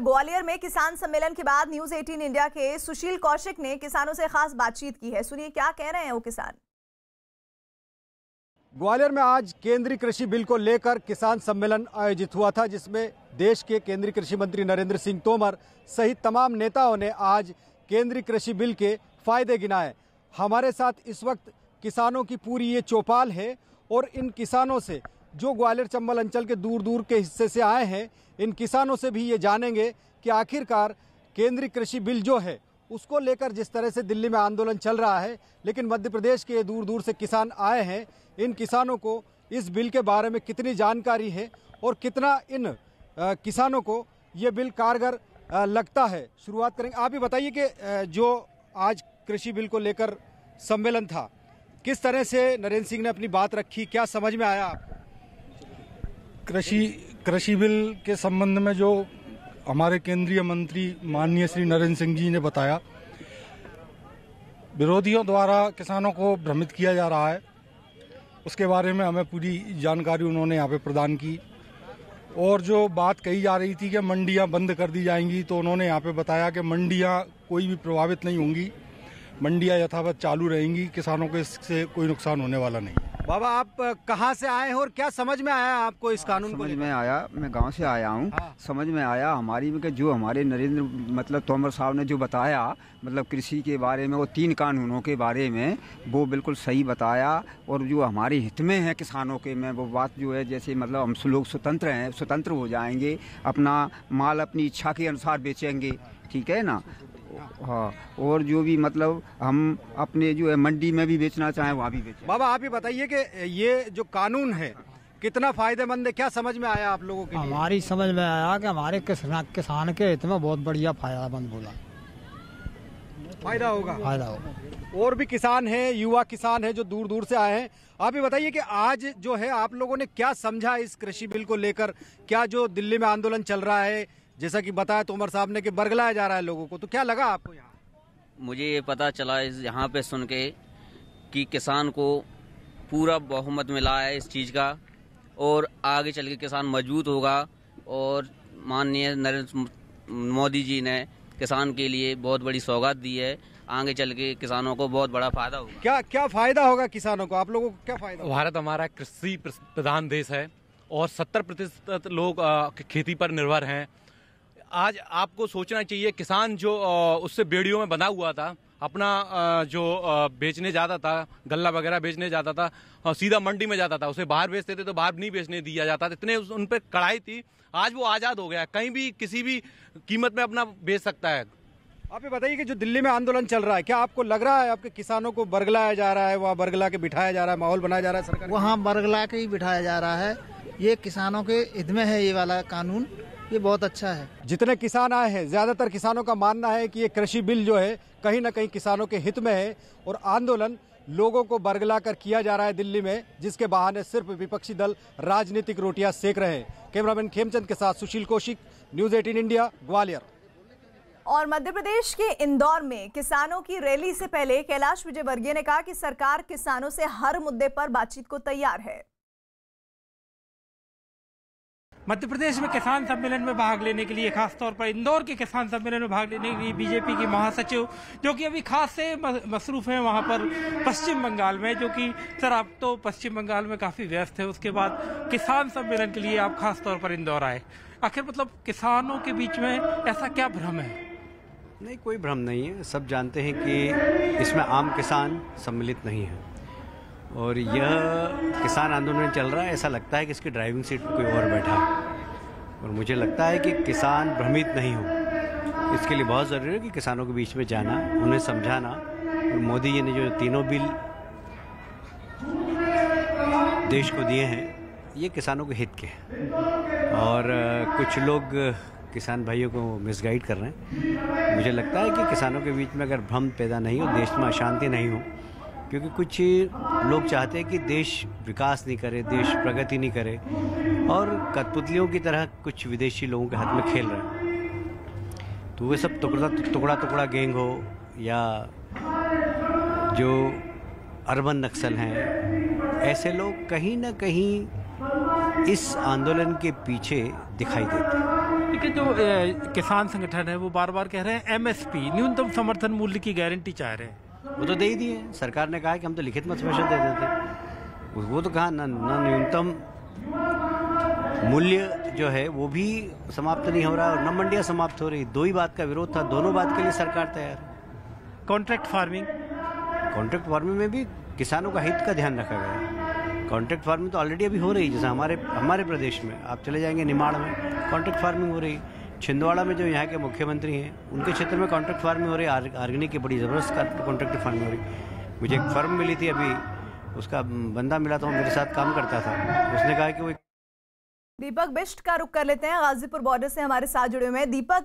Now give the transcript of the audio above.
ग्वालियर में किसान सम्मेलन के बाद न्यूज18 इंडिया के सुशील कौशिक ने किसानों से खास बातचीत की है। सुनिए क्या कह रहे हैं वो किसान। ग्वालियर में आज केंद्रीय कृषि बिल को लेकर किसान सम्मेलन आयोजित हुआ था, जिसमें देश के केंद्रीय कृषि मंत्री नरेंद्र सिंह तोमर सहित तमाम नेताओं ने आज केंद्रीय कृषि बिल के फायदे गिनाए। हमारे साथ इस वक्त किसानों की पूरी ये चौपाल है और इन किसानों से जो ग्वालियर चंबल अंचल के दूर दूर के हिस्से से आए हैं, इन किसानों से भी ये जानेंगे कि आखिरकार केंद्रीय कृषि बिल जो है उसको लेकर जिस तरह से दिल्ली में आंदोलन चल रहा है, लेकिन मध्य प्रदेश के दूर दूर से किसान आए हैं, इन किसानों को इस बिल के बारे में कितनी जानकारी है और कितना इन किसानों को ये बिल कारगर लगता है। शुरुआत करेंगे, आप ही बताइए कि जो आज कृषि बिल को लेकर सम्मेलन था, किस तरह से नरेंद्र सिंह ने अपनी बात रखी, क्या समझ में आया आपको? कृषि बिल के संबंध में जो हमारे केंद्रीय मंत्री माननीय श्री नरेंद्र सिंह जी ने बताया, विरोधियों द्वारा किसानों को भ्रमित किया जा रहा है, उसके बारे में हमें पूरी जानकारी उन्होंने यहाँ पे प्रदान की। और जो बात कही जा रही थी कि मंडियाँ बंद कर दी जाएंगी, तो उन्होंने यहाँ पे बताया कि मंडियाँ कोई भी प्रभावित नहीं होंगी, मंडियाँ यथावत चालू रहेंगी, किसानों को इससे कोई नुकसान होने वाला नहीं। बाबा, आप कहाँ से आए हैं और क्या समझ में आया आपको इस कानून को? समझ में आया, मैं गांव से आया हूँ। समझ में आया हमारी में कि जो हमारे नरेंद्र तोमर साहब ने जो बताया कृषि के बारे में, वो तीन कानूनों के बारे में वो बिल्कुल सही बताया। और जो हमारे हित में है किसानों के में वो बात जो है, जैसे हम लोग स्वतंत्र हैं, स्वतंत्र हो जाएंगे, अपना माल अपनी इच्छा के अनुसार बेचेंगे, ठीक है ना। हाँ, और जो भी हम अपने जो है मंडी में भी बेचना चाहें वहाँ भी बेचें। बाबा, आप ही बताइए कि ये जो कानून है कितना फायदेमंद है, क्या समझ में आया आप लोगों के लिए? हमारी समझ में आया कि हमारे किसान के हित में बहुत बढ़िया फायदेमंद बोला, फायदा होगा, फायदा होगा। और भी किसान हैं, युवा किसान हैं जो दूर दूर से आए हैं। आप ही बताइए कि आज जो है आप लोगों ने क्या समझा इस कृषि बिल को लेकर? क्या जो दिल्ली में आंदोलन चल रहा है, जैसा कि बताया तोमर साहब ने कि बरगलाया जा रहा है लोगों को, तो क्या लगा आपको यहाँ? मुझे ये पता चला यहाँ पे सुन के कि किसान को पूरा बहुमत मिला है इस चीज़ का, और आगे चल के किसान मजबूत होगा। और माननीय नरेंद्र मोदी जी ने किसान के लिए बहुत बड़ी सौगात दी है, आगे चल के किसानों को बहुत बड़ा फायदा होगा। क्या फायदा होगा किसानों को, आप लोगों को क्या फायदा? भारत हमारा कृषि प्रधान देश है और 70% लोग खेती पर निर्भर हैं। आज आपको सोचना चाहिए, किसान जो उससे बेड़ियों में बंधा हुआ था, अपना जो बेचने जाता था, गल्ला वगैरह बेचने जाता था, सीधा मंडी में जाता था, उसे बाहर बेचते थे तो बाहर नहीं बेचने दिया जाता था, इतने उन पर कड़ाई थी। आज वो आज़ाद हो गया, कहीं भी किसी भी कीमत में अपना बेच सकता है। आप ये बताइए कि जो दिल्ली में आंदोलन चल रहा है, क्या आपको लग रहा है आपके किसानों को बरगलाया जा रहा है, वहाँ बरगला के बिठाया जा रहा है, माहौल बनाया जा रहा है सरकार? वहाँ बरगला के ही बिठाया जा रहा है, ये किसानों के हित में है ये वाला कानून, ये बहुत अच्छा है। जितने किसान आए हैं ज्यादातर किसानों का मानना है कि ये कृषि बिल जो है कहीं ना कहीं किसानों के हित में है, और आंदोलन लोगों को बरगला कर किया जा रहा है दिल्ली में, जिसके बहाने सिर्फ विपक्षी दल राजनीतिक रोटियां सेक रहे हैं। कैमरामैन खेमचंद के साथ सुशील कौशिक, न्यूज18 इंडिया, ग्वालियर। और मध्य प्रदेश के इंदौर में किसानों की रैली से पहले कैलाश विजयवर्गीय ने कहा कि सरकार किसानों से हर मुद्दे पर बातचीत को तैयार है। मध्य प्रदेश में किसान सम्मेलन में भाग लेने के लिए, खासतौर पर इंदौर के किसान सम्मेलन में भाग लेने के लिए बीजेपी की महासचिव, जो कि अभी खास से मसरूफ़ हैं वहाँ पर पश्चिम बंगाल में, जो कि सर आप तो पश्चिम बंगाल में काफ़ी व्यस्त है, उसके बाद किसान सम्मेलन के लिए आप खासतौर पर इंदौर आए, आखिर किसानों के बीच में ऐसा क्या भ्रम है? नहीं, कोई भ्रम नहीं है, सब जानते हैं कि इसमें आम किसान सम्मिलित नहीं है, और यह किसान आंदोलन चल रहा है, ऐसा लगता है कि इसकी ड्राइविंग सीट पर कोई और बैठा है। और मुझे लगता है कि किसान भ्रमित नहीं हो, इसके लिए बहुत ज़रूरी है कि किसानों के बीच में जाना, उन्हें समझाना। और मोदी जी ने जो तीनों बिल देश को दिए हैं, ये किसानों के हित के हैं, और कुछ लोग किसान भाइयों को मिसगाइड कर रहे हैं। मुझे लगता है कि किसानों के बीच में अगर भ्रम पैदा नहीं हो, देश में अशांति नहीं हो, क्योंकि कुछ लोग चाहते हैं कि देश विकास नहीं करे, देश प्रगति नहीं करे, और कठपुतलियों की तरह कुछ विदेशी लोगों के हाथ में खेल रहे हैं। तो वे सब टुकड़ा टुकड़ा गैंग हो, या जो अर्बन नक्सल हैं, ऐसे लोग कहीं ना कहीं इस आंदोलन के पीछे दिखाई देते हैं। के जो किसान संगठन है वो बार बार कह रहे हैं एमएसपी न्यूनतम समर्थन मूल्य की गारंटी चाह रहे हैं। वो तो दे ही दिए, सरकार ने कहा कि हम तो लिखित में आश्वासन दे देते। वो तो कहा ना न्यूनतम मूल्य जो है वो भी समाप्त नहीं हो रहा और न मंडियाँ समाप्त हो रही। दो ही बात का विरोध था, दोनों बात के लिए सरकार तैयार है। कॉन्ट्रैक्ट फार्मिंग में भी किसानों का हित का ध्यान रखा गया है। कॉन्ट्रैक्ट फार्मिंग तो ऑलरेडी अभी हो रही है, जैसे हमारे प्रदेश में आप चले जाएंगे निमाड़ में कॉन्ट्रैक्ट फार्मिंग हो रही, छिंदवाड़ा में जो यहाँ के मुख्यमंत्री हैं उनके क्षेत्र में कॉन्ट्रैक्ट फार्मिंग हो रही, आर्गेनिक की बड़ी ज़बरदस्त कॉन्ट्रैक्ट फार्मिंग हो रही। मुझे एक फर्म मिली थी, अभी उसका बंदा मिला था, वो मेरे साथ काम करता था, उसने कहा कि वो। दीपक बिश्ट का रुख कर लेते हैं, गाजीपुर बॉर्डर से हमारे साथ जुड़े हुए हैं। दीपक,